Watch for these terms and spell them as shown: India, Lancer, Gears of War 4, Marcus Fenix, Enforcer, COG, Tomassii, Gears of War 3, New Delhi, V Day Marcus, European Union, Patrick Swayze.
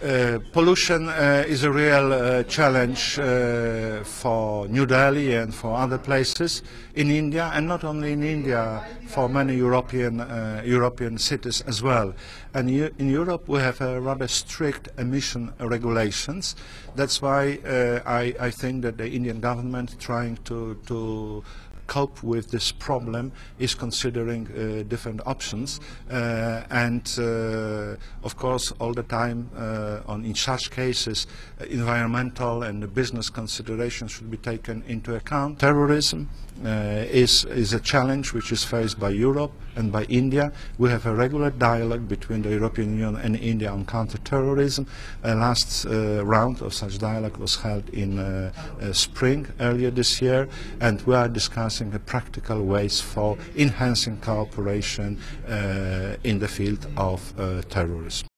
Pollution is a real challenge for New Delhi and for other places in India, and not only in India, for many European cities as well. And in Europe we have rather strict emission regulations. That's why I think that the Indian government, trying to cope with this problem, is considering different options, and of course all the time in such cases environmental and the business considerations should be taken into account. Terrorism is a challenge which is faced by Europe and by India. We have a regular dialogue between the European Union and India on counter-terrorism. Last round of such dialogue was held in spring earlier this year, and we are discussing the practical ways for enhancing cooperation in the field of terrorism.